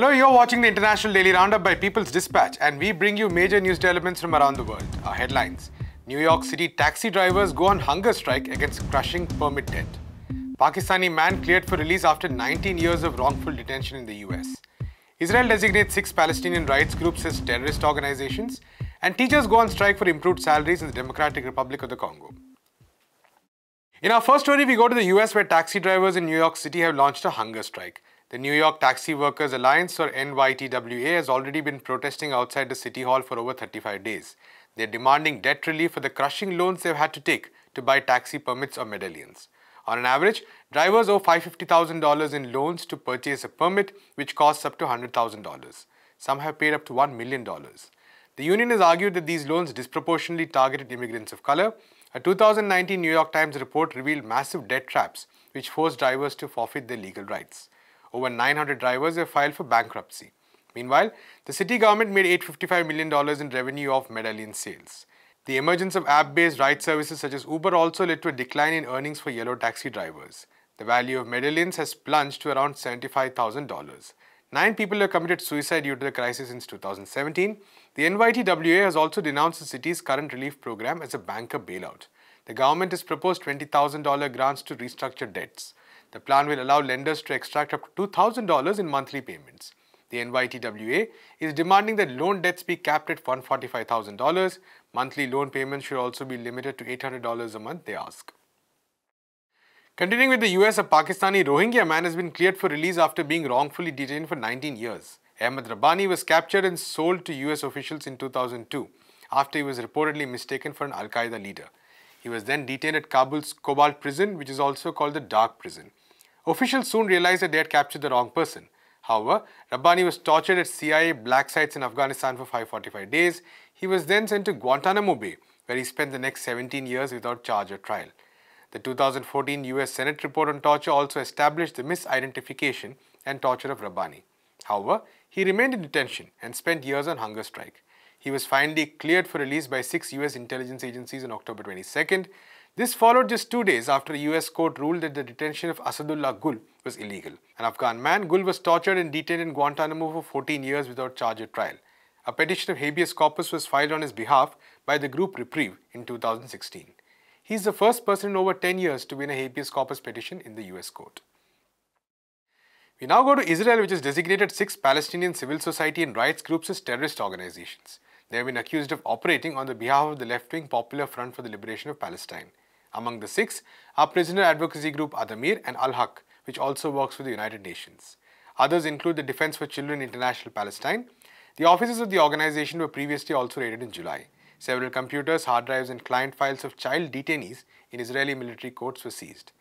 Hello, you're watching the International Daily Roundup by People's Dispatch, and we bring you major news developments from around the world. Our headlines: New York City taxi drivers go on hunger strike against crushing permit debt. Pakistani man cleared for release after 19 years of wrongful detention in the US. Israel designates 6 Palestinian rights groups as terrorist organizations, and teachers go on strike for improved salaries in the Democratic Republic of the Congo. In our first story, we go to the US, where taxi drivers in New York City have launched a hunger strike. The New York Taxi Workers Alliance, or NYTWA, has already been protesting outside the City Hall for over 35 days. They're demanding debt relief for the crushing loans they've had to take to buy taxi permits or medallions. On an average, drivers owe $550,000 in loans to purchase a permit, which costs up to $100,000. Some have paid up to $1 million. The union has argued that these loans disproportionately targeted immigrants of color. A 2019 New York Times report revealed massive debt traps, which forced drivers to forfeit their legal rights. Over 900 drivers have filed for bankruptcy. Meanwhile, the city government made $855 million in revenue off medallion sales. The emergence of app-based ride services such as Uber also led to a decline in earnings for yellow taxi drivers. The value of medallions has plunged to around $75,000. 9 people have committed suicide due to the crisis since 2017. The NYTWA has also denounced the city's current relief program as a banker bailout. The government has proposed $20,000 grants to restructure debts. The plan will allow lenders to extract up to $2,000 in monthly payments. The NYTWA is demanding that loan debts be capped at $145,000. Monthly loan payments should also be limited to $800 a month, they ask. Continuing with the US, a Pakistani Rohingya man has been cleared for release after being wrongfully detained for 19 years. Ahmed Rabbani was captured and sold to US officials in 2002 after he was reportedly mistaken for an Al-Qaeda leader. He was then detained at Kabul's Cobalt Prison, which is also called the Dark Prison. Officials soon realized that they had captured the wrong person. However, Rabbani was tortured at CIA black sites in Afghanistan for 545 days. He was then sent to Guantanamo Bay, where he spent the next 17 years without charge or trial. The 2014 US Senate report on torture also established the misidentification and torture of Rabbani. However, he remained in detention and spent years on hunger strike. He was finally cleared for release by 6 US intelligence agencies on October 22nd. This followed just 2 days after a US court ruled that the detention of Asadullah Gul was illegal. An Afghan man, Gul was tortured and detained in Guantanamo for 14 years without charge or trial. A petition of habeas corpus was filed on his behalf by the group Reprieve in 2016. He is the first person in over 10 years to win a habeas corpus petition in the US court. We now go to Israel, which has designated 6 Palestinian civil society and rights groups as terrorist organizations. They have been accused of operating on the behalf of the left-wing Popular Front for the Liberation of Palestine. Among the 6 are prisoner advocacy group Adameer and Al-Haq, which also works for the United Nations. Others include the Defense for Children International Palestine. The offices of the organization were previously also raided in July. Several computers, hard drives and client files of child detainees in Israeli military courts were seized.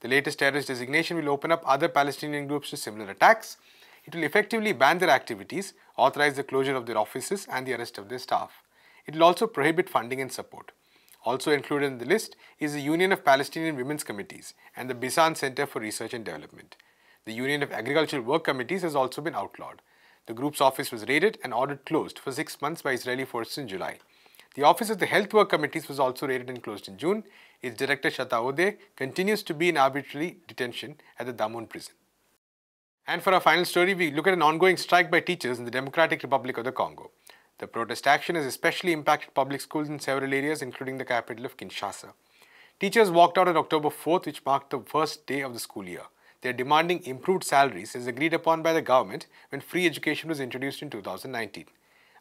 The latest terrorist designation will open up other Palestinian groups to similar attacks. It will effectively ban their activities, authorize the closure of their offices and the arrest of their staff. It will also prohibit funding and support. Also included in the list is the Union of Palestinian Women's Committees and the Bisan Centre for Research and Development. The Union of Agricultural Work Committees has also been outlawed. The group's office was raided and ordered closed for 6 months by Israeli forces in July. The office of the Health Work Committees was also raided and closed in June. Its director Shata Odeh continues to be in arbitrary detention at the Damun prison. And for our final story, we look at an ongoing strike by teachers in the Democratic Republic of the Congo. The protest action has especially impacted public schools in several areas, including the capital of Kinshasa. Teachers walked out on October 4th, which marked the first day of the school year. They are demanding improved salaries as agreed upon by the government when free education was introduced in 2019.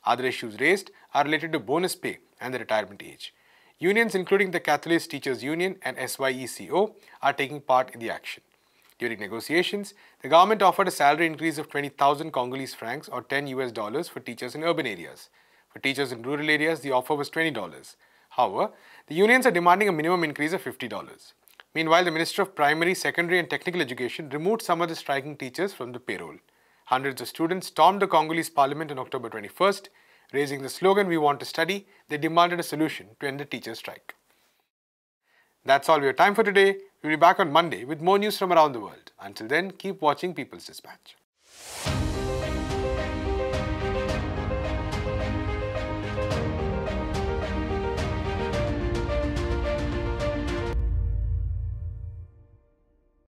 Other issues raised are related to bonus pay and the retirement age. Unions, including the Catholic Teachers Union and SYECO, are taking part in the action. During negotiations, the government offered a salary increase of 20,000 Congolese francs or $10 for teachers in urban areas. For teachers in rural areas, the offer was $20. However, the unions are demanding a minimum increase of $50. Meanwhile, the Minister of Primary, Secondary and Technical Education removed some of the striking teachers from the payroll. Hundreds of students stormed the Congolese parliament on October 21st. Raising the slogan, "We want to study," they demanded a solution to end the teachers' strike. That's all we have time for today. We'll be back on Monday with more news from around the world. Until then, keep watching People's Dispatch.